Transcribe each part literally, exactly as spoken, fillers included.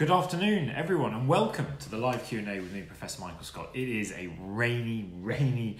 Good afternoon, everyone, and welcome to the live Q and A with me, Professor Michael Scott. It is a rainy, rainy,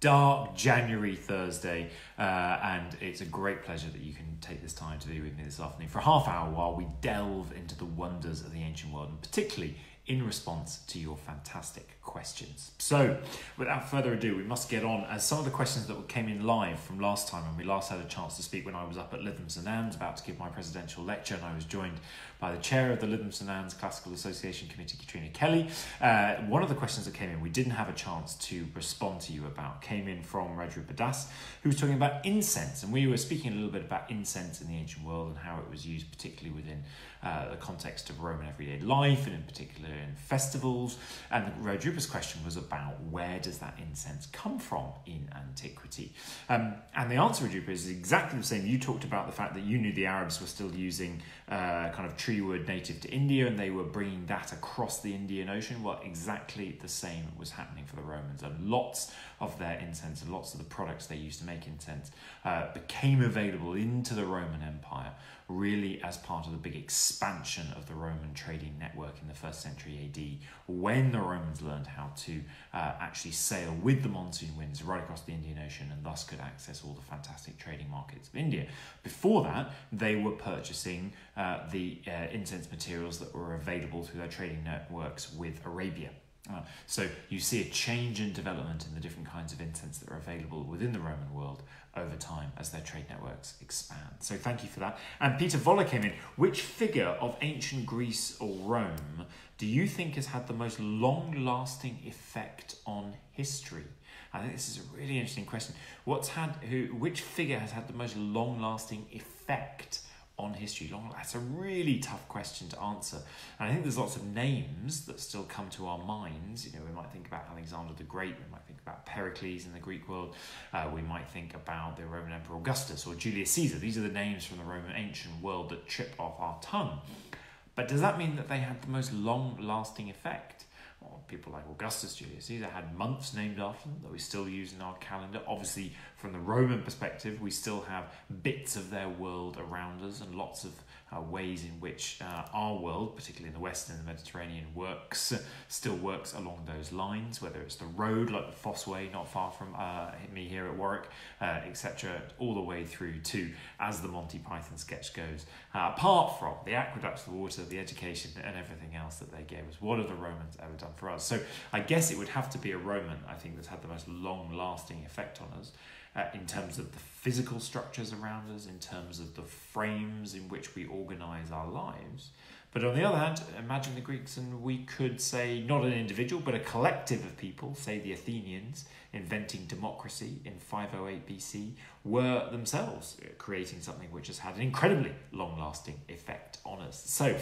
dark January Thursday, uh, and it's a great pleasure that you can take this time to be with me this afternoon for a half hour while we delve into the wonders of the ancient world, and particularly in response to your fantastic questions. So, without further ado, we must get on, as some of the questions that came in live from last time when we last had a chance to speak when I was up at Lytham Saint Anne's about to give my presidential lecture, and I was joined by the chair of the Lytham Saint Anne's Classical Association Committee, Katrina Kelly. Uh, one of the questions that came in we didn't have a chance to respond to you about came in from Badas, who was talking about incense, and we were speaking a little bit about incense in the ancient world and how it was used particularly within uh, the context of Roman everyday life, and in particular in festivals. And Rodrupa's question was about where does that incense come from in antiquity? Um, and the answer, Rodrupa, is exactly the same. You talked about the fact that you knew the Arabs were still using uh, kind of tree wood native to India, and they were bringing that across the Indian Ocean. Well, exactly the same was happening for the Romans, and lots of their incense and lots of the products they used to make incense uh, became available into the Roman Empire, really as part of the big expansion of the Roman trading network in the first century A D, when the Romans learned how to uh, actually sail with the monsoon winds right across the Indian Ocean, and thus could access all the fantastic trading markets of India. Before that, they were purchasing uh, the uh, incense materials that were available through their trading networks with Arabia. Uh, so you see a change in development in the different kinds of incense that are available within the Roman world over time as their trade networks expand. So thank you for that. And Peter Voller came in. Which figure of ancient Greece or Rome do you think has had the most long-lasting effect on history? I think this is a really interesting question. What's had who? Which figure has had the most long-lasting effect on history? Long, that's a really tough question to answer, and I think there's lots of names that still come to our minds. You know, we might think about Alexander the Great, we might think about Pericles in the Greek world, uh, we might think about the Roman Emperor Augustus or Julius Caesar. These are the names from the Roman ancient world that trip off our tongue. But does that mean that they had the most long-lasting effect? Well, people like Augustus, Julius Caesar had months named after them that we still use in our calendar. Obviously, from the Roman perspective, we still have bits of their world around us, and lots of uh, ways in which uh, our world, particularly in the West and the Mediterranean, works, still works along those lines, whether it's the road, like the Foss Way, not far from uh, me here at Warwick, uh, et cetera, all the way through to, as the Monty Python sketch goes, uh, apart from the aqueducts, the water, the education, and everything else that they gave us. What have the Romans ever done for us? So I guess it would have to be a Roman, I think, that's had the most long-lasting effect on us. Uh, in terms of the physical structures around us, in terms of the frames in which we organise our lives. But on the other hand, imagine the Greeks, and we could say, not an individual, but a collective of people, say the Athenians, inventing democracy in five oh eight B C, were themselves creating something which has had an incredibly long-lasting effect on us. So,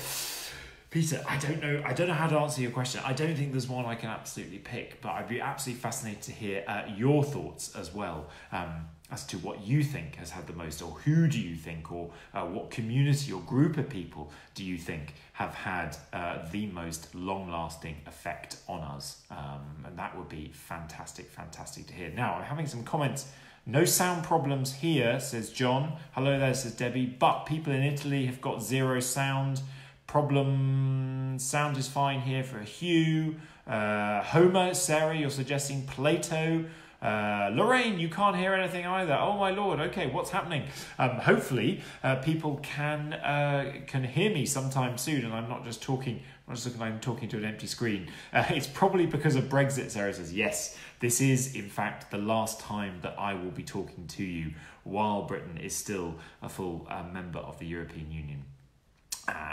Peter, I don't know. I don't know how to answer your question. I don't think there's one I can absolutely pick, but I'd be absolutely fascinated to hear uh, your thoughts as well um, as to what you think has had the most, or who do you think, or uh, what community or group of people do you think have had uh, the most long-lasting effect on us? Um, and that would be fantastic, fantastic to hear. Now, I'm having some comments. No sound problems here, says John. Hello there, says Debbie. But people in Italy have got zero sound. Problem, sound is fine here for Hugh. Uh, Homer, Sarah, you're suggesting Plato. Uh, Lorraine, you can't hear anything either. Oh my lord, okay, what's happening? Um, hopefully uh, people can uh, can hear me sometime soon, and I'm not just talking, I'm just looking like I'm talking to an empty screen. Uh, it's probably because of Brexit, Sarah says. Yes, this is in fact the last time that I will be talking to you while Britain is still a full uh, member of the European Union.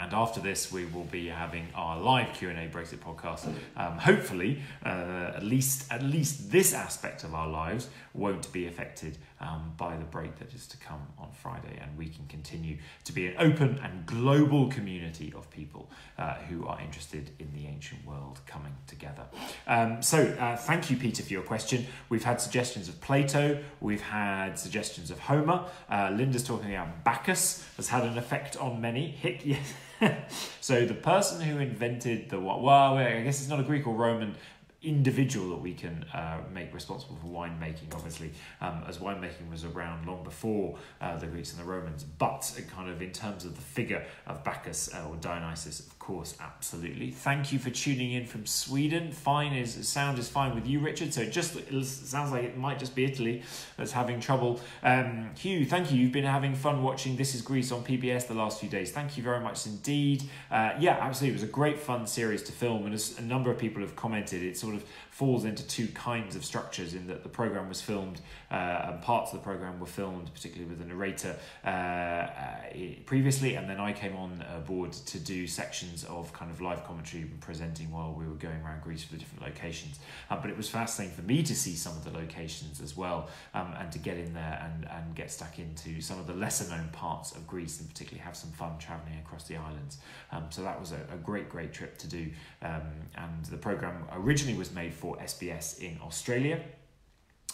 And after this, we will be having our live Q and A Brexit podcast. Um, hopefully, uh, at least at least this aspect of our lives won't be affected um, by the break that is to come on Friday. And we can continue to be an open and global community of people uh, who are interested in the ancient world coming together. Um, so uh, thank you, Peter, for your question. We've had suggestions of Plato. We've had suggestions of Homer. Uh, Linda's talking about Bacchus has had an effect on many. Hick, yes. So the person who invented the, well, I guess it's not a Greek or Roman individual that we can uh, make responsible for winemaking, obviously, um, as winemaking was around long before uh, the Greeks and the Romans, but kind of in terms of the figure of Bacchus uh, or Dionysus, of course, absolutely. Thank you for tuning in from Sweden. Fine is, sound is fine with you, Richard, so it just it sounds like it might just be Italy that's having trouble. Um, Hugh, thank you. You've been having fun watching This is Greece on P B S the last few days. Thank you very much indeed. Uh, yeah, absolutely. It was a great fun series to film, and as a number of people have commented, it's sort of falls into two kinds of structures, in that the programme was filmed uh, and parts of the programme were filmed, particularly with the narrator uh, uh, previously, and then I came on uh, board to do sections of kind of live commentary and presenting while we were going around Greece for the different locations. Uh, but it was fascinating for me to see some of the locations as well, um, and to get in there and, and get stuck into some of the lesser known parts of Greece, and particularly have some fun travelling across the islands. Um, so that was a, a great, great trip to do. Um, and the programme originally was made for S B S in Australia.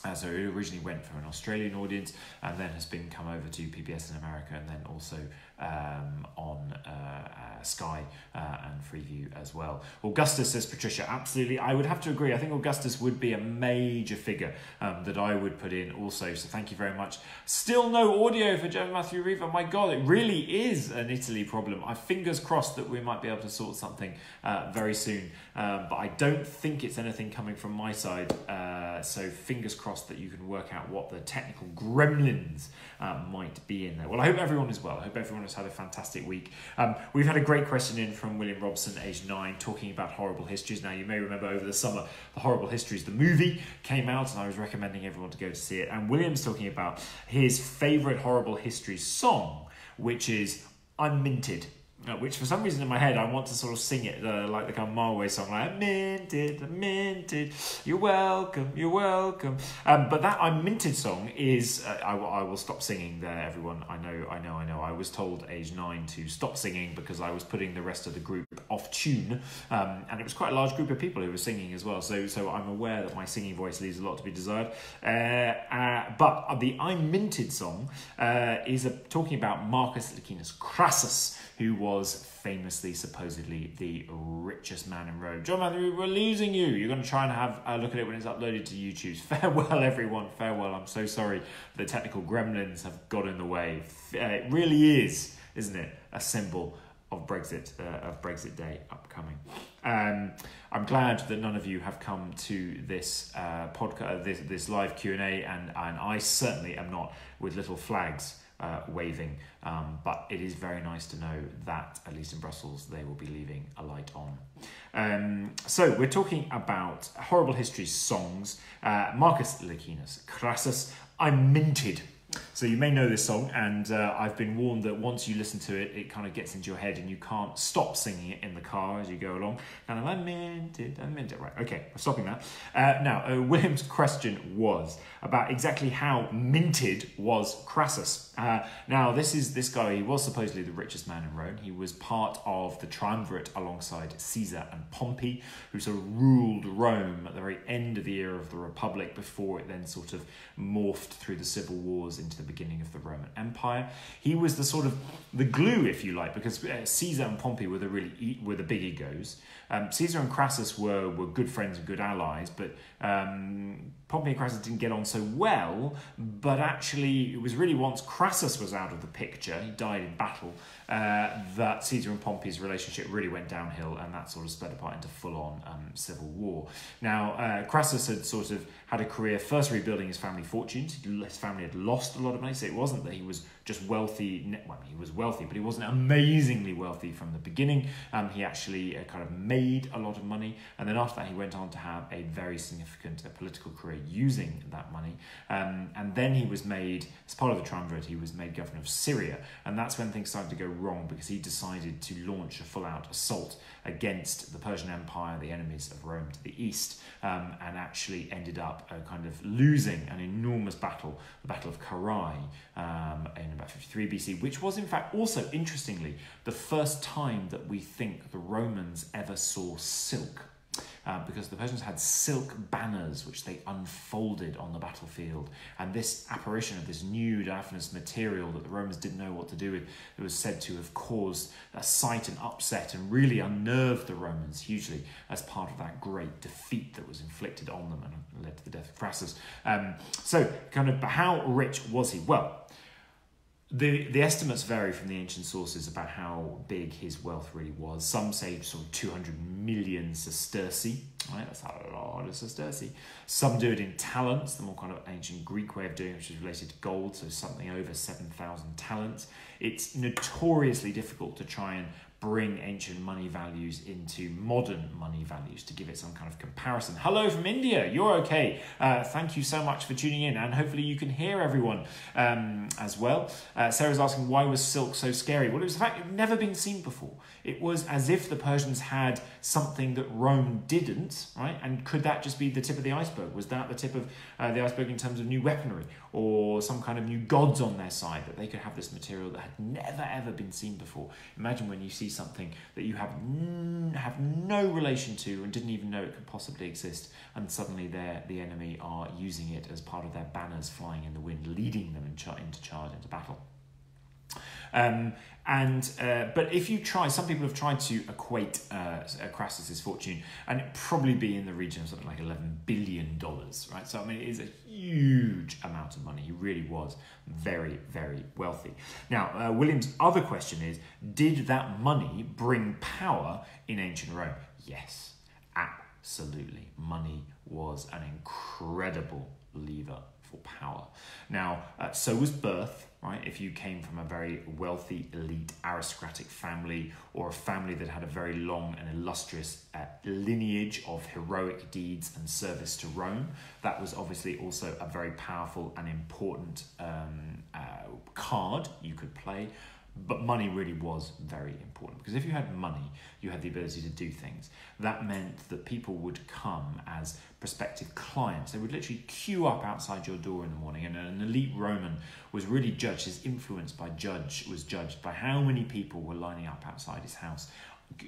Uh, so it originally went for an Australian audience, and then has been come over to P B S in America, and then also um, on uh, uh, Sky uh, and Freeview as well. Augustus, says Patricia, absolutely. I would have to agree. I think Augustus would be a major figure um, that I would put in also. So thank you very much. Still no audio for German Matthew Riva. My God, it really is an Italy problem. I fingers crossed that we might be able to sort something uh, very soon. Um, but I don't think it's anything coming from my side. Uh, so fingers crossed that you can work out what the technical gremlins uh, might be in there. Well, I hope everyone is well. I hope everyone has had a fantastic week. Um, we've had a great question in from William Robson, age nine, talking about Horrible Histories. Now, you may remember over the summer, the Horrible Histories, the movie, came out, and I was recommending everyone to go to see it. And William's talking about his favourite Horrible Histories song, which is I'm Minted. Uh, which for some reason in my head I want to sort of sing it uh, like the kind of Marway song, like I'm minted, I'm minted, you're welcome, you're welcome. Um, but that I'm Minted song is, uh, I, I will stop singing there, everyone. I know, I know, I know. I was told age nine to stop singing because I was putting the rest of the group off tune, um, and it was quite a large group of people who were singing as well, so, so I'm aware that my singing voice leaves a lot to be desired. Uh, uh, but the I'm Minted song uh, is a, talking about Marcus Licinius Crassus, who was famously, supposedly, the richest man in Rome. John Matthew, we're losing you. You're going to try and have a look at it when it's uploaded to YouTube. Farewell, everyone. Farewell. I'm so sorry the technical gremlins have got in the way. Uh, it really is, isn't it, a symbol of Brexit, uh, of Brexit Day upcoming. Um, I'm glad that none of you have come to this uh, podcast, this, this live Q and A, and, and I certainly am not, with little flags Uh, waving, um, but it is very nice to know that, at least in Brussels, they will be leaving a light on. Um, so we're talking about Horrible Histories songs. Uh, Marcus Licinius Crassus, I'm Minted. So you may know this song, and uh, I've been warned that once you listen to it, it kind of gets into your head and you can't stop singing it in the car as you go along. And I'm, I meant it, I meant it. Right, okay, I'm stopping that. Uh, now, uh, William's question was about exactly how minted was Crassus. Uh, now, this is this guy, he was supposedly the richest man in Rome. He was part of the triumvirate alongside Caesar and Pompey, who sort of ruled Rome at the very end of the era of the Republic before it then sort of morphed through the civil wars into the beginning of the Roman Empire. He was the sort of the glue, if you like, because Caesar and Pompey were the really were the big egos. Um, Caesar and Crassus were were good friends and good allies, but um, Pompey and Crassus didn't get on so well. But actually, it was really once Crassus was out of the picture, he died in battle, uh, that Caesar and Pompey's relationship really went downhill, and that sort of sped apart into full-on um, civil war. Now, uh, Crassus had sort of had a career first rebuilding his family fortunes. His family had lost a lot of money, so it wasn't that he was just wealthy. Well, he was wealthy, but he wasn't amazingly wealthy from the beginning. Um, he actually uh, kind of made a lot of money, and then after that he went on to have a very significant uh, political career using that money. Um, and then he was made, as part of the triumvirate, he was made governor of Syria, and that's when things started to go wrong, because he decided to launch a full-out assault against the Persian Empire, the enemies of Rome to the east, um, and actually ended up uh, kind of losing an enormous battle, the Battle of Carrhae, um, in about fifty-three B C, which was in fact also, interestingly, the first time that we think the Romans ever saw silk. uh, because the Persians had silk banners which they unfolded on the battlefield. And this apparition of this new diaphanous material that the Romans didn't know what to do with, it was said to have caused a sight and upset and really unnerved the Romans hugely as part of that great defeat that was inflicted on them and led to the death of Crassus. Um, so kind of, but how rich was he? Well, The, the estimates vary from the ancient sources about how big his wealth really was. Some say sort of two hundred million sesterce, right? That's a lot of sesterce. Some do it in talents, the more kind of ancient Greek way of doing it, which is related to gold, so something over seven thousand talents. It's notoriously difficult to try and bring ancient money values into modern money values to give it some kind of comparison. Hello from India, you're okay. Uh, thank you so much for tuning in, and hopefully you can hear everyone um, as well. Uh, Sarah's asking, why was silk so scary? Well, it was the fact it had never been seen before. It was as if the Persians had something that Rome didn't, right? And could that just be the tip of the iceberg? Was that the tip of uh, the iceberg in terms of new weaponry or some kind of new gods on their side, that they could have this material that had never, ever been seen before? Imagine when you see something that you have n have no relation to and didn't even know it could possibly exist, and suddenly they're the enemy are using it as part of their banners flying in the wind, leading them in char into charge, into battle. Um, and uh, but if you try, some people have tried to equate uh, Crassus's fortune, and it'd probably be in the region of something like eleven billion dollars, right? So I mean, it is a huge amount of money. He really was very, very wealthy. Now, uh, William's other question is: did that money bring power in ancient Rome? Yes, absolutely. Money was an incredible lever for power. Now, uh, so was birth. Right? If you came from a very wealthy, elite, aristocratic family, or a family that had a very long and illustrious uh, lineage of heroic deeds and service to Rome, that was obviously also a very powerful and important um, uh, card you could play. But money really was very important, because if you had money, you had the ability to do things. That meant that people would come as prospective clients. They would literally queue up outside your door in the morning, and an elite Roman was really judged, his influence by judge was judged by how many people were lining up outside his house,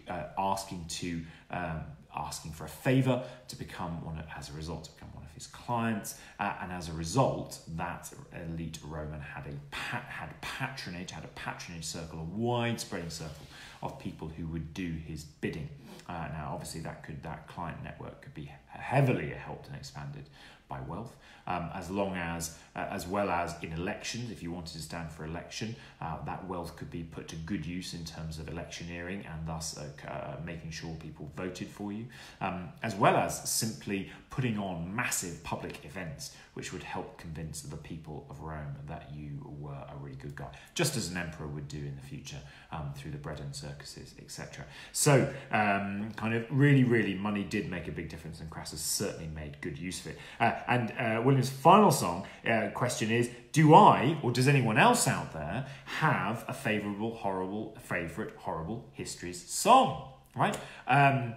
uh, asking to um, asking for a favour to become one of, as a result, to become one of his clients, uh, and as a result, that elite Roman had a pat, had patronage, had a patronage circle, a wide-spreading circle of people who would do his bidding. Uh, now, obviously, that could that client network could be heavily helped and expanded by wealth, um, as long as, uh, as well as in elections. If you wanted to stand for election, uh, that wealth could be put to good use in terms of electioneering, and thus uh, uh, making sure people voted for you, um, as well as simply putting on massive public events, which would help convince the people of Rome that you were a really good guy, just as an emperor would do in the future, um, through the bread and circuses, et cetera. So, um, kind of really, really, money did make a big difference, and Crassus certainly made good use of it. Uh, And uh, William's final song uh, question is, do I, or does anyone else out there, have a favourable, horrible, favourite Horrible Histories song? Right? Um,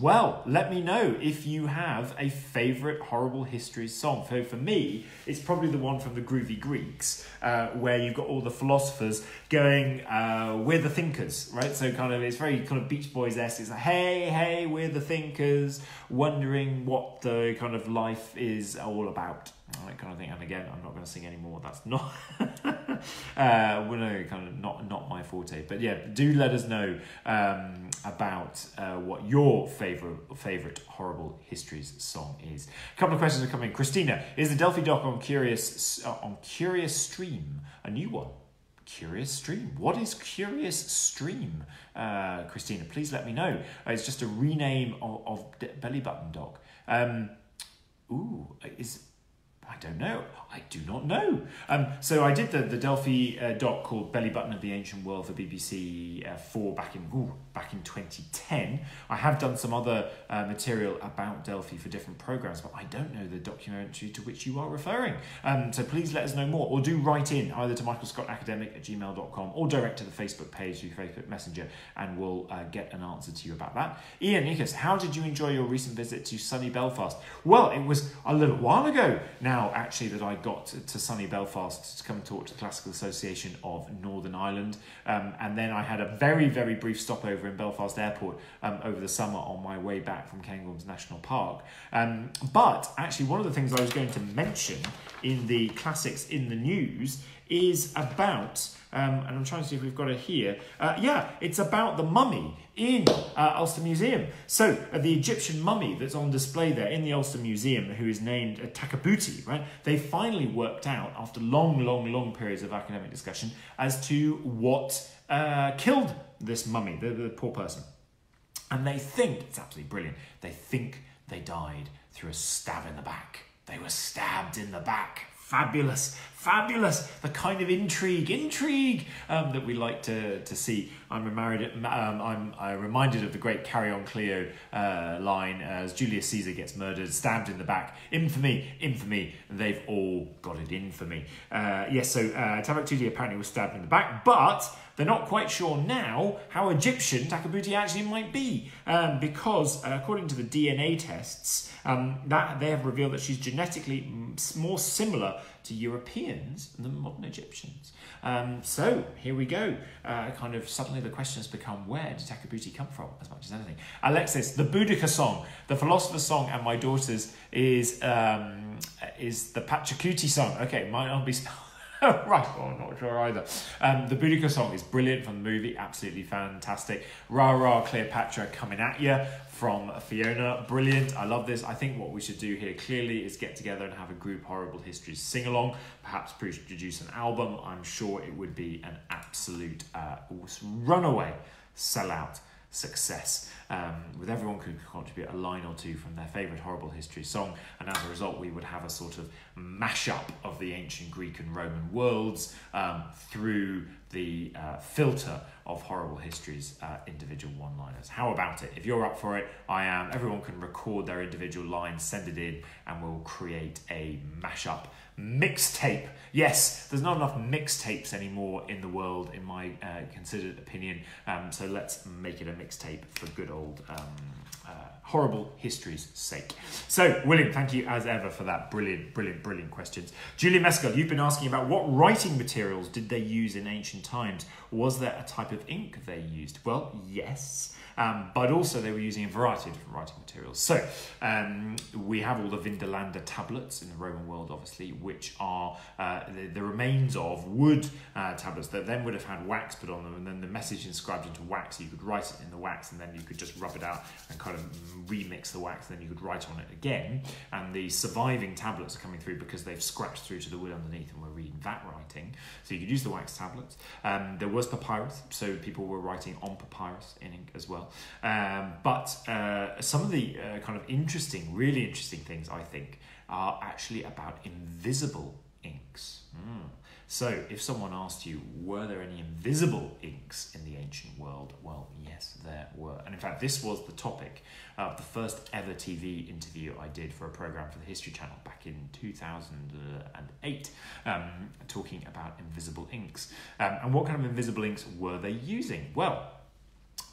well, let me know if you have a favourite Horrible Histories song. So for me, it's probably the one from the Groovy Greeks, uh, where you've got all the philosophers going, uh, we're the thinkers, right? So kind of, it's very kind of Beach Boys-esque. It's like, hey, hey, we're the thinkers, wondering what the kind of life is all about. That kind of thing. And again, I'm not going to sing anymore. That's not, uh, well, no, kind of not not my forte. But yeah, do let us know um, about uh, what your favorite favorite Horrible Histories song is. A couple of questions are coming. Christina, is the Delphi doc on Curious uh, on Curious Stream a new one? Curious Stream. What is Curious Stream? Uh, Christina, please let me know. Uh, it's just a rename of, of Belly Button Doc. Um, ooh, is. I don't know. I do not know. Um, so I did the, the Delphi uh, doc called Belly Button of the Ancient World for B B C uh, four back in ooh, back in twenty ten. I have done some other uh, material about Delphi for different programmes, but I don't know the documentary to which you are referring. Um, so please let us know more, or do write in either to michael scott academic at gmail dot com or direct to the Facebook page through Facebook Messenger, and we'll uh, get an answer to you about that. Ian Nickus, how did you enjoy your recent visit to sunny Belfast? Well, it was a little while ago now. now actually that I got to sunny Belfast to come talk to the Classical Association of Northern Ireland. Um, and then I had a very, very brief stopover in Belfast Airport um, over the summer on my way back from Cairngorms National Park. Um, but actually one of the things I was going to mention in the Classics in the News is about, um, and I'm trying to see if we've got it here, uh, yeah, it's about the mummy in uh, Ulster Museum. So uh, the Egyptian mummy that's on display there in the Ulster Museum, who is named uh, Takabuti, right? They finally worked out, after long, long, long periods of academic discussion, as to what uh, killed this mummy, the, the poor person. And they think, it's absolutely brilliant, they think they died through a stab in the back. They were stabbed in the back. Fabulous, fabulous, the kind of intrigue, intrigue um, that we like to, to see. I'm, remarried, um, I'm uh, reminded of the great Carry On Cleo uh, line as Julius Caesar gets murdered, stabbed in the back. Infamy, infamy, they've all got it in for me. Uh, yes, so uh, Takabuti apparently was stabbed in the back, but they're not quite sure now how Egyptian Takabuti actually might be, um, because uh, according to the D N A tests, um, that they have revealed that she's genetically more similar to Europeans than modern Egyptians. Um, so here we go. Uh, kind of suddenly the question has become, where did Takabuti come from as much as anything? Alexis, the Boudicca song, the philosopher's song, and my daughter's is um, is the Pachacuti song. Okay, might not be. Right, well, I'm not sure either. Um, the Boudicca song is brilliant from the movie, absolutely fantastic. Rah rah Cleopatra coming at you from Fiona, brilliant. I love this. I think what we should do here clearly is get together and have a group Horrible Histories sing-along, perhaps produce an album. I'm sure it would be an absolute uh, runaway sellout success, um, with everyone could contribute a line or two from their favourite Horrible History song, and as a result we would have a sort of mashup of the ancient Greek and Roman worlds um, through the uh, filter of Horrible History's uh, individual one-liners. How about it? If you're up for it, I am. Everyone can record their individual lines, send it in, and we'll create a mashup mixtape. Yes, there's not enough mixtapes anymore in the world, in my uh, considered opinion, um, so let's make it a mixtape for good old um, uh, Horrible History's sake. So, William, thank you as ever for that brilliant, brilliant, brilliant questions. Julie Mescal, you've been asking about what writing materials did they use in ancient times? Was there a type of ink they used? Well, yes, um, but also they were using a variety of different writing materials. So, um, we have all the Vindolanda tablets in the Roman world, obviously, which are uh, the, the remains of wood uh, tablets that then would have had wax put on them, and then the message inscribed into wax. You could write it in the wax, and then you could just rub it out and kind of remix the wax, and then you could write on it again. And the surviving tablets are coming through because they've scratched through to the wood underneath and we're reading that writing. So you could use the wax tablets. Um, there was papyrus, so people were writing on papyrus in ink as well. Um, but uh, some of the uh, kind of interesting, really interesting things, I think, are actually about invisible inks. Mm. So if someone asked you, were there any invisible inks in the ancient world? Well, yes, there were. And in fact, this was the topic of the first ever T V interview I did for a programme for the History Channel back in two thousand eight, um, talking about invisible inks. Um, and what kind of invisible inks were they using? Well,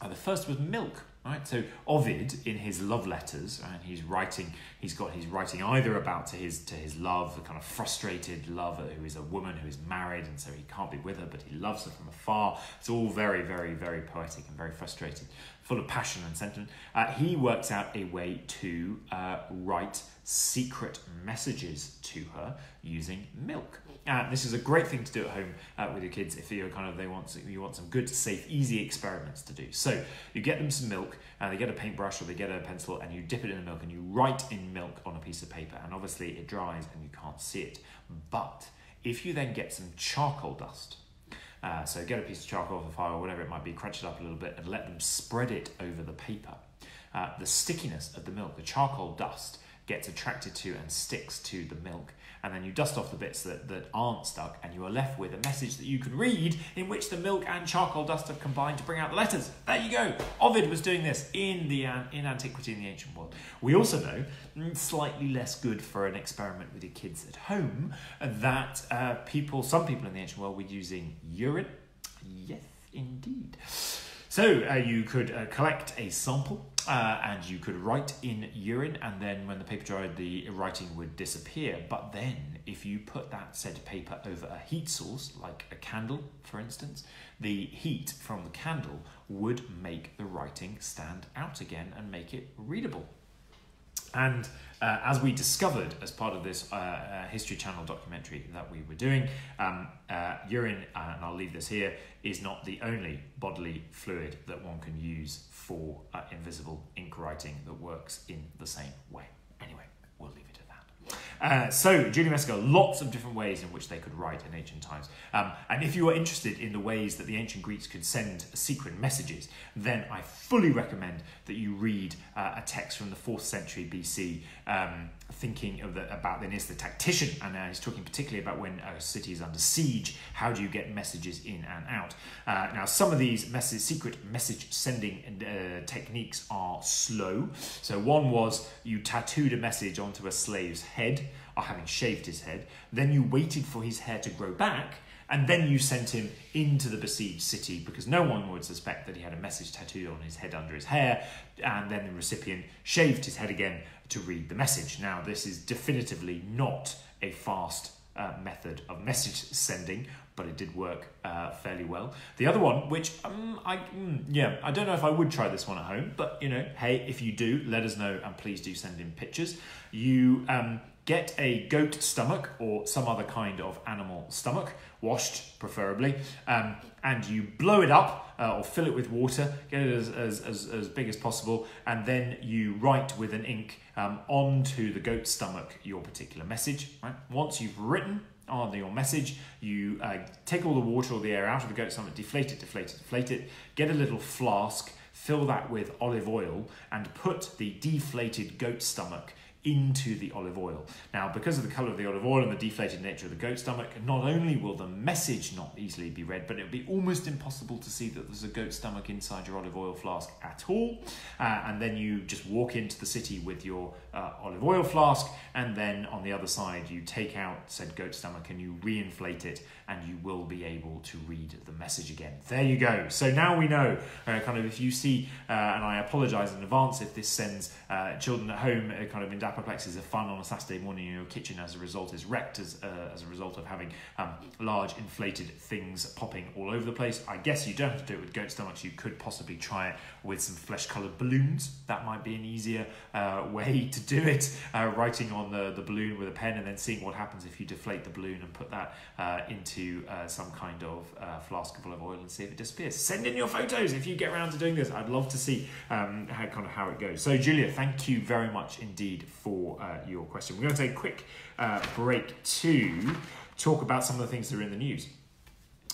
uh, the first was milk. Right, so Ovid, in his love letters, and he's writing, he's got his writing either about to his to his love, the kind of frustrated lover who is a woman who is married, and so he can't be with her, but he loves her from afar. It's all very, very, very poetic and very frustrated, full of passion and sentiment. Uh, he works out a way to uh, write secret messages to her using milk. Uh, this is a great thing to do at home uh, with your kids if you're kind of they want you want some good, safe, easy experiments to do. So you get them some milk, and uh, they get a paintbrush or they get a pencil, and you dip it in the milk and you write in milk on a piece of paper. And obviously it dries and you can't see it. But if you then get some charcoal dust. Uh, so get a piece of charcoal off the fire or whatever it might be, crunch it up a little bit and let them spread it over the paper. Uh, the stickiness of the milk, the charcoal dust, gets attracted to and sticks to the milk, and then you dust off the bits that, that aren't stuck, and you are left with a message that you can read in which the milk and charcoal dust have combined to bring out the letters. There you go. Ovid was doing this in the in antiquity in the ancient world. We also know, slightly less good for an experiment with your kids at home, that uh, people, some people in the ancient world were using urine. Yes, indeed. So uh, you could uh, collect a sample uh, and you could write in urine, and then when the paper dried, the writing would disappear. But then if you put that said paper over a heat source, like a candle, for instance, the heat from the candle would make the writing stand out again and make it readable. And uh, as we discovered as part of this uh, uh, History Channel documentary that we were doing, um, uh, urine, uh, and I'll leave this here, is not the only bodily fluid that one can use for uh, invisible ink writing that works in the same way. Anyway, we'll leave it at that. Uh, so, Julian Messinger, lots of different ways in which they could write in ancient times. Um, and if you are interested in the ways that the ancient Greeks could send secret messages, then I fully recommend that you read uh, a text from the fourth century B C, um, thinking of the, about Linnaeus the tactician, and uh, he's talking particularly about when a city is under siege, how do you get messages in and out. Uh, now, some of these message, secret message sending uh, techniques are slow. So one was you tattooed a message onto a slave's head, or having shaved his head, then you waited for his hair to grow back, and then you sent him into the besieged city because no one would suspect that he had a message tattooed on his head under his hair, and then the recipient shaved his head again to read the message. Now, this is definitively not a fast uh, method of message sending, but it did work uh, fairly well. The other one, which um, I mm, yeah, I don't know if I would try this one at home, but you know, hey, if you do, let us know, and please do send in pictures. You um, get a goat stomach or some other kind of animal stomach, washed preferably, um, and you blow it up uh, or fill it with water, get it as, as, as, as big as possible, and then you write with an ink um, onto the goat stomach your particular message. Right? Once you've written on your message, you uh, take all the water or the air out of the goat stomach, deflate it, deflate it, deflate it, get a little flask, fill that with olive oil, and put the deflated goat stomach into the olive oil. Now, because of the colour of the olive oil and the deflated nature of the goat stomach, not only will the message not easily be read, but it would be almost impossible to see that there's a goat stomach inside your olive oil flask at all. Uh, and then you just walk into the city with your uh, olive oil flask, and then on the other side you take out said goat stomach and you reinflate it, and you will be able to read the message again. There you go. So now we know, uh, kind of if you see, uh, and I apologise in advance if this sends uh, children at home uh, kind of in apoplexes of fun on a Saturday morning in your kitchen as a result is wrecked as, uh, as a result of having um, large inflated things popping all over the place. I guess you don't have to do it with goat stomachs. You could possibly try it with some flesh-coloured balloons. That might be an easier uh, way to do it, uh, writing on the, the balloon with a pen and then seeing what happens if you deflate the balloon and put that uh, into uh, some kind of uh, flask of olive oil and see if it disappears. Send in your photos if you get around to doing this. I'd love to see um, how, kind of how it goes. So, Julia, thank you very much indeed for uh, your question. We're going to take a quick uh, break to talk about some of the things that are in the news.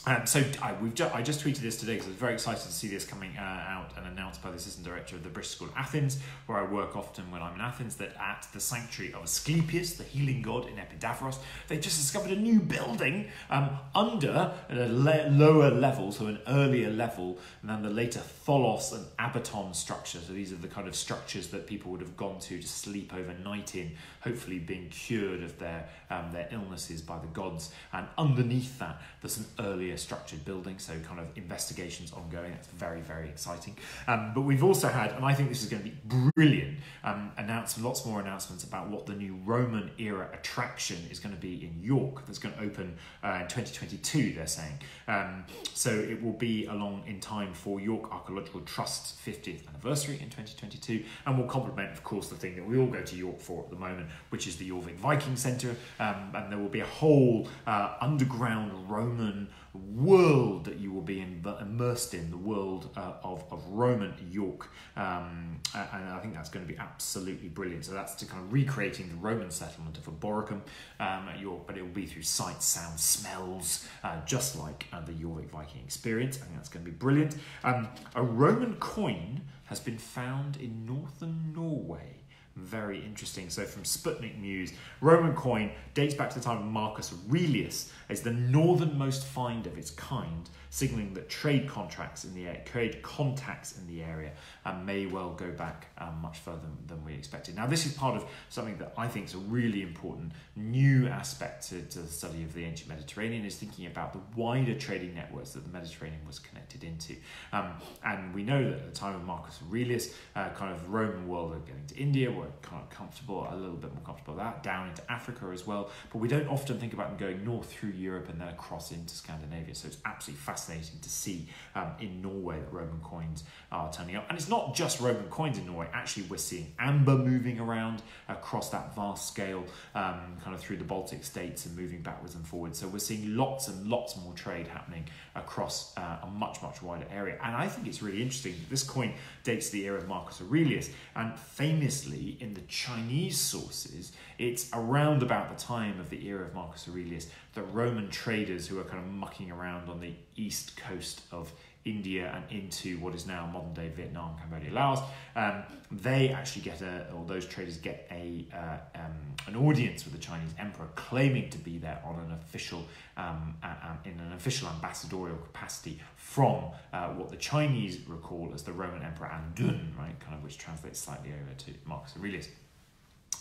Um, so I, we've ju I just tweeted this today because I was very excited to see this coming uh, out and announced by the assistant director of the British School of Athens, where I work often when I'm in Athens, that at the sanctuary of Asclepius, the healing god in Epidavros, they just discovered a new building um, under at a le lower level, so an earlier level than the later tholos and abaton structure. So these are the kind of structures that people would have gone to to sleep overnight in, hopefully being cured of their, um, their illnesses by the gods. And underneath that, there's an earlier a structured building, so kind of investigations ongoing. That's very, very exciting. Um, but we've also had, and I think this is going to be brilliant, um, announced lots more announcements about what the new Roman era attraction is going to be in York. That's going to open uh, in twenty twenty-two, they're saying. Um, so it will be along in time for York Archaeological Trust's fiftieth anniversary in twenty twenty-two, and will complement, of course, the thing that we all go to York for at the moment, which is the Jorvik Viking Centre, um, and there will be a whole uh, underground Roman world that you will be in, immersed in, the world uh, of, of Roman York, um, and I think that's going to be absolutely brilliant. So that's to kind of recreating the Roman settlement of Arboricum um, at York, but it will be through sights, sounds, smells, uh, just like uh, the York Viking experience. I think that's going to be brilliant. Um, a Roman coin has been found in northern Norway. Very interesting. So from Sputnik News, Roman coin dates back to the time of Marcus Aurelius, is the northernmost find of its kind signalling that trade contracts in the air, trade contacts in the area and may well go back um, much further than, than we expected. Now, this is part of something that I think is a really important new aspect to, to the study of the ancient Mediterranean, is thinking about the wider trading networks that the Mediterranean was connected into. Um, and we know that at the time of Marcus Aurelius, uh, kind of Roman world are getting to India, we're kind of comfortable, a little bit more comfortable with that, down into Africa as well. But we don't often think about them going north through Europe and then across into Scandinavia. So it's absolutely fascinating to see um, in Norway that Roman coins are turning up. And it's not just Roman coins in Norway. Actually, we're seeing amber moving around across that vast scale, um, kind of through the Baltic states and moving backwards and forwards. So we're seeing lots and lots more trade happening across uh, a much, much wider area. And I think it's really interesting that this coin dates to the era of Marcus Aurelius. And famously, in the Chinese sources, it's around about the time of the era of Marcus Aurelius that Roman traders who are kind of mucking around on the east coast of India and into what is now modern-day Vietnam, Cambodia, Laos, um, they actually get a, or those traders get a uh, um, an audience with the Chinese emperor, claiming to be there on an official, um, uh, um, in an official ambassadorial capacity from uh, what the Chinese recall as the Roman emperor Andun, right, kind of which translates slightly over to Marcus Aurelius.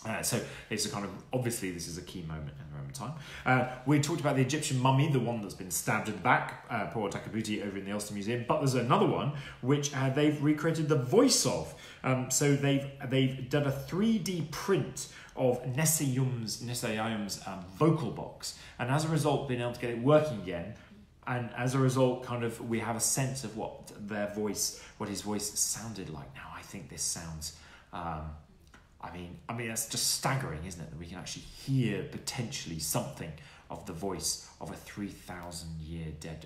Uh, so it's a kind of, obviously this is a key moment in Roman time. Uh, we talked about the Egyptian mummy, the one that's been stabbed in the back, uh, poor Takabuti over in the Ulster Museum, but there's another one which uh, they've recreated the voice of. Um, so they've they've done a three D print of Nesayum's, Nesayum's um, vocal box, and as a result been able to get it working again. And as a result, kind of, we have a sense of what their voice, what his voice sounded like. Now I think this sounds... Um, I mean, I mean, that's just staggering, isn't it? That we can actually hear potentially something of the voice of a three thousand year dead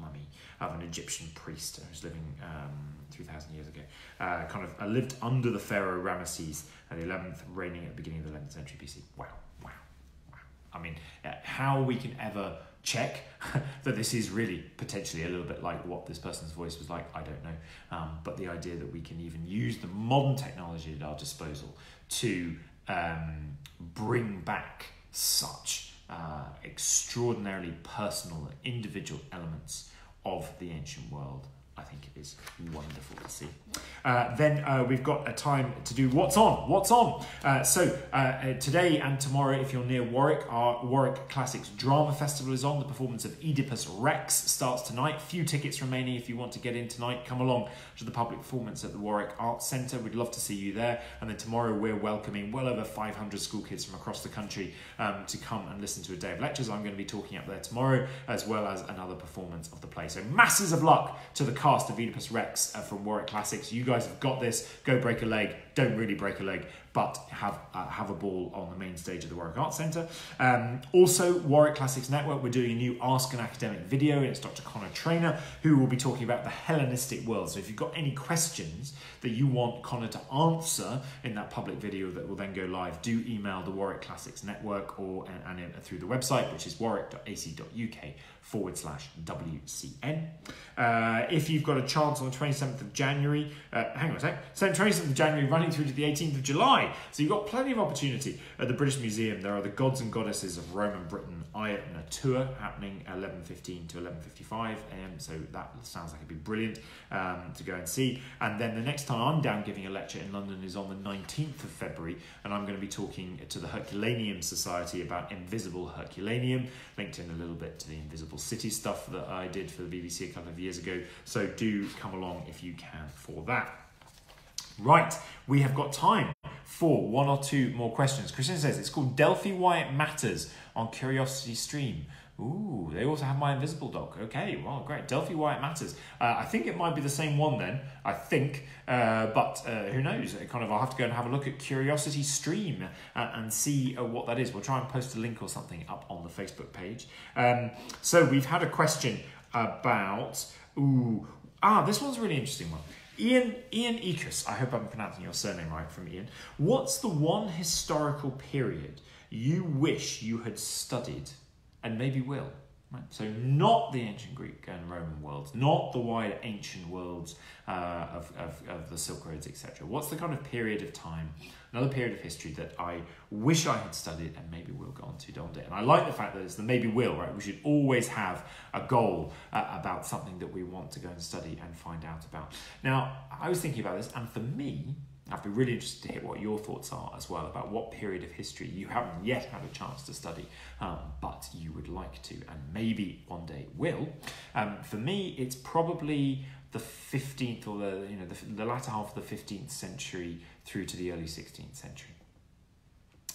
mummy of an Egyptian priest who was living um, three thousand years ago. Uh, kind of uh, lived under the pharaoh Ramesses the eleventh, reigning at the beginning of the eleventh century B C. Wow, wow, wow. I mean, uh, how we can ever check that this is really potentially a little bit like what this person's voice was like, I don't know. Um, but the idea that we can even use the modern technology at our disposal to um, bring back such uh, extraordinarily personal and individual elements of the ancient world, I think it is wonderful to see. Uh, then uh, we've got a time to do what's on, what's on. Uh, so uh, uh, today and tomorrow, if you're near Warwick, our Warwick Classics Drama Festival is on. The performance of Oedipus Rex starts tonight. Few tickets remaining. If you want to get in tonight, come along to the public performance at the Warwick Arts Centre. We'd love to see you there. And then tomorrow we're welcoming well over five hundred school kids from across the country um, to come and listen to a day of lectures. I'm going to be talking up there tomorrow, as well as another performance of the play. So masses of luck to the cast of Oedipus Rex from Warwick Classics. You guys have got this. Go break a leg. Don't really break a leg, but have uh, have a ball on the main stage of the Warwick Arts Centre. Um, also, Warwick Classics Network, we're doing a new Ask an Academic video, and it's Doctor Connor Traynor, who will be talking about the Hellenistic world. So if you've got any questions that you want Connor to answer in that public video that will then go live, do email the Warwick Classics Network or and, and through the website, which is warwick.ac.uk forward slash WCN. Uh, if you've got a chance on the twenty-seventh of January, uh, hang on a sec, so twenty-seventh of January running through to the eighteenth of July. So you've got plenty of opportunity. At the British Museum, there are the Gods and Goddesses of Roman Britain Iona tour happening eleven fifteen to eleven fifty-five a m. So that sounds like it'd be brilliant um, to go and see. And then the next time I'm down giving a lecture in London is on the nineteenth of February. And I'm going to be talking to the Herculaneum Society about Invisible Herculaneum, linked in a little bit to the Invisible City stuff that I did for the B B C a couple of years ago. So do come along if you can for that. Right, we have got time for one or two more questions. Christina says it's called Delphi Why It Matters on Curiosity Stream. Ooh, they also have My Invisible Dog. Okay, well, great. Delphi Why It Matters. Uh, I think it might be the same one then, I think. Uh, but uh, who knows? It kind of, I'll have to go and have a look at Curiosity Stream uh, and see uh, what that is. We'll try and post a link or something up on the Facebook page. Um, so we've had a question about... Ooh, ah, this one's a really interesting one. Ian, Ian Ekus, I hope I'm pronouncing your surname right, from Ian. What's the one historical period you wish you had studied and maybe will Right? So not the ancient Greek and Roman worlds, not the wider ancient worlds uh, of, of, of the Silk Roads, et cetera. What's the kind of period of time, another period of history that I wish I had studied and maybe will go on to one day? And I like the fact that it's the maybe will, right? We should always have a goal uh, about something that we want to go and study and find out about. Now, I was thinking about this, and for me, I'd be really interested to hear what your thoughts are as well about what period of history you haven't yet had a chance to study, um, but you would like to, and maybe one day will. Um, for me, it's probably the fifteenth or the you know the, the latter half of the fifteenth century through to the early sixteenth century.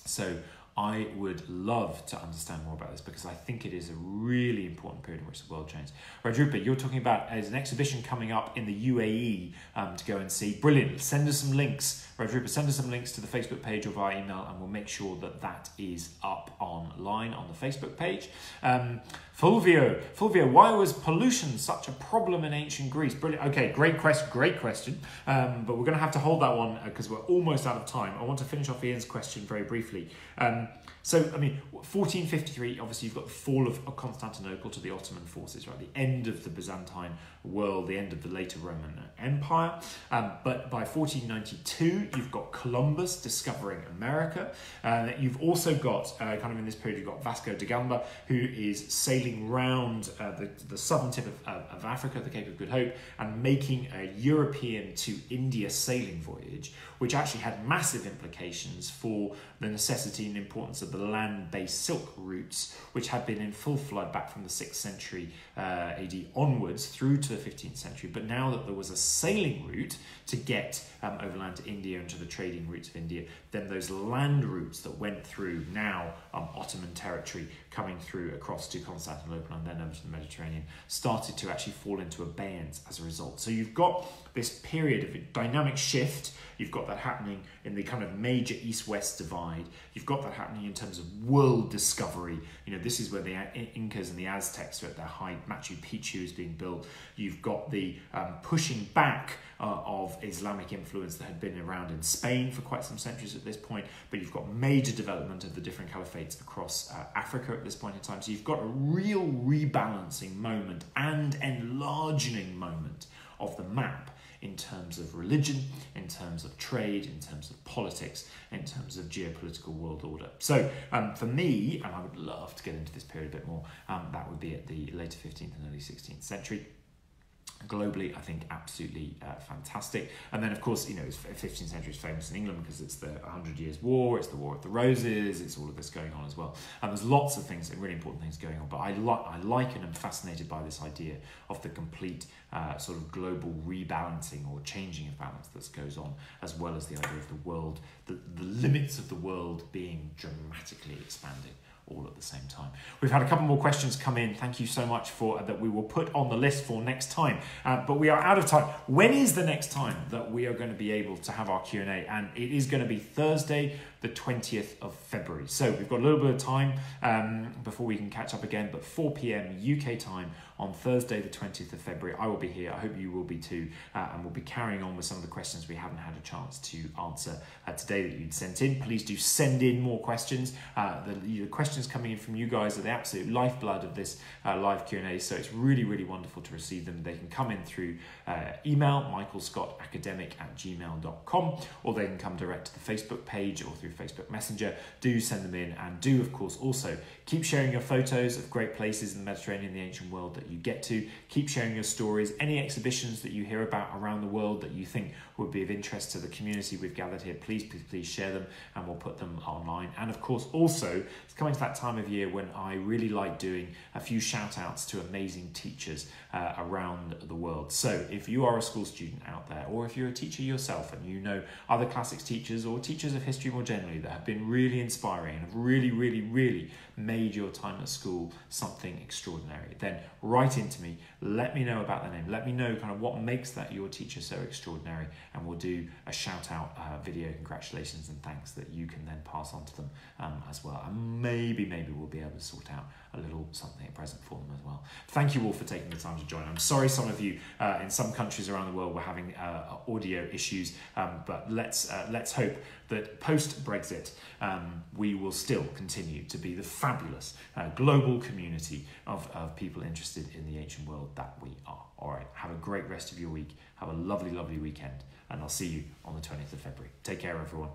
So I would love to understand more about this because I think it is a really important period in which the world changed. Rodrupa, you're talking about there's an exhibition coming up in the U A E um, to go and see. Brilliant. Send us some links. Rodrupa, send us some links to the Facebook page or via email, and we'll make sure that that is up online on the Facebook page. Um, Fulvio, Fulvio, why was pollution such a problem in ancient Greece? Brilliant. Okay, great question. Great question. Um, but we're going to have to hold that one because we're almost out of time. I want to finish off Ian's question very briefly. Um, So, I mean, fourteen fifty-three, obviously you've got the fall of Constantinople to the Ottoman forces, right? The end of the Byzantine world, the end of the later Roman Empire. Um, but by fourteen ninety-two, you've got Columbus discovering America. Uh, you've also got, uh, kind of in this period, you've got Vasco da Gama, who is sailing round uh, the, the southern tip of, uh, of Africa, the Cape of Good Hope, and making a European to India sailing voyage, which actually had massive implications for the necessity and importance of the land-based silk routes, which had been in full flood back from the sixth century uh, A D onwards through to the fifteenth century. But now that there was a sailing route to get um, overland to India and to the trading routes of India, then those land routes that went through now um, Ottoman territory coming through across to Constantinople and then over to the Mediterranean started to actually fall into abeyance as a result. So you've got this period of a dynamic shift. You've got that happening in the kind of major east-west divide. You've got that happening in terms of world discovery. You know, this is where the Incas and the Aztecs are at their height. Machu Picchu is being built. You've got the um, pushing back Uh, of Islamic influence that had been around in Spain for quite some centuries at this point, but you've got major development of the different caliphates across uh, Africa at this point in time. So you've got a real rebalancing moment and enlarging moment of the map in terms of religion, in terms of trade, in terms of politics, in terms of geopolitical world order. So um, for me, and I would love to get into this period a bit more, um, that would be at the later fifteenth and early sixteenth century. Globally, I think absolutely uh, fantastic. And then, of course, you know, fifteenth century is famous in England because it's the Hundred Years' War, it's the War of the Roses, it's all of this going on as well. And there's lots of things, really important things going on. But I like, I like, and I'm fascinated by this idea of the complete uh, sort of global rebalancing or changing of balance that goes on, as well as the idea of the world, the, the limits of the world being dramatically expanded all at the same time. We've had a couple more questions come in. Thank you so much for uh, that we will put on the list for next time. Uh, but we are out of time. When is the next time that we are going to be able to have our Q and A? And it is going to be Thursday, the twentieth of February. So we've got a little bit of time um, before we can catch up again, but four p m U K time on Thursday, the twentieth of February. I will be here. I hope you will be too. Uh, and we'll be carrying on with some of the questions we haven't had a chance to answer uh, today that you'd sent in. Please do send in more questions. Uh, the, the questions coming in from you guys are the absolute lifeblood of this uh, live Q and A. So it's really, really wonderful to receive them. They can come in through uh, email, michael scott academic at gmail dot com, or they can come direct to the Facebook page or through Facebook Messenger. Do send them in, and do, of course, also keep sharing your photos of great places in the Mediterranean, the ancient world that you get to. Keep sharing your stories, any exhibitions that you hear about around the world that you think would be of interest to the community we've gathered here. Please, please, please share them, and we'll put them online. And of course, also, it's coming to that time of year when I really like doing a few shout outs to amazing teachers uh, around the world. So if you are a school student out there, or if you're a teacher yourself and you know other classics teachers or teachers of history more generally that have been really inspiring and have really, really, really made your time at school something extraordinary, then write into me. Let me know about their name. Let me know kind of what makes that your teacher so extraordinary, and we'll do a shout out uh, video, congratulations and thanks, that you can then pass on to them um, as well. And maybe, maybe we'll be able to sort out a little something at present for them as well. well. Thank you all for taking the time to join. I'm sorry some of you uh, in some countries around the world were having uh, audio issues, um, but let's, uh, let's hope that post-Brexit um, we will still continue to be the fabulous uh, global community of, of people interested in the ancient world that we are. All right, have a great rest of your week. Have a lovely, lovely weekend, and I'll see you on the twentieth of February. Take care, everyone.